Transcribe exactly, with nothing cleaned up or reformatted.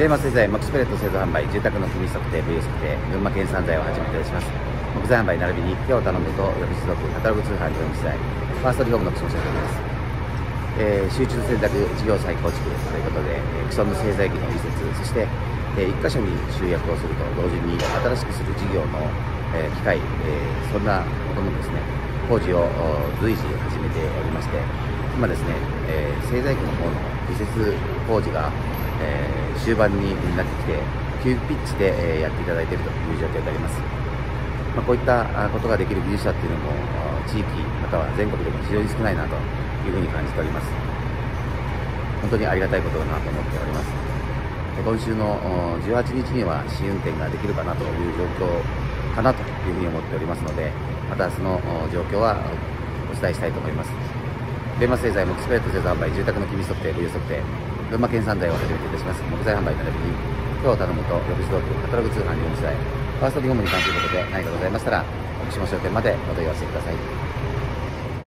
レーマン製材、木スペレット製造販売、住宅の組測定、ブイオーシー 測定、群馬県産材をはじめといたします。木材販売並びに、今日頼むと、予備取得、カタログ通販、業務資材、ファーストリフォームの組測定です。えー、集中選択事業再構築ということで、既存の製材機の移設、そして、えー、いっ箇所に集約をすると同時に、新しくする事業の、えー、機械、えー、そんなこともですね、工事を随時始めておりまして、今ですね、えー、製材機の方の移設工事が、えー、終盤になってきて、急ピッチで、えー、やっていただいているという状況であります。まあ、こういったことができる技術者っていうのも、地域または全国でも非常に少ないなというふうに感じております。本当にありがたいことだなと思っております。今週のじゅうはちにちには試運転ができるかなという状況かなというふうに思っておりますので、またその状況はお伝えしたいと思います。レーマン製材、木スペレット製造販売、住宅の機密測定、ブイオーシー 測定、群馬県産材を始めていたします。木材販売並びに、今日頼むと、予備自動車、カタログ通販、業務資材、ファーストリフォームに関することで何かございましたら、福島商店までお問い合わせください。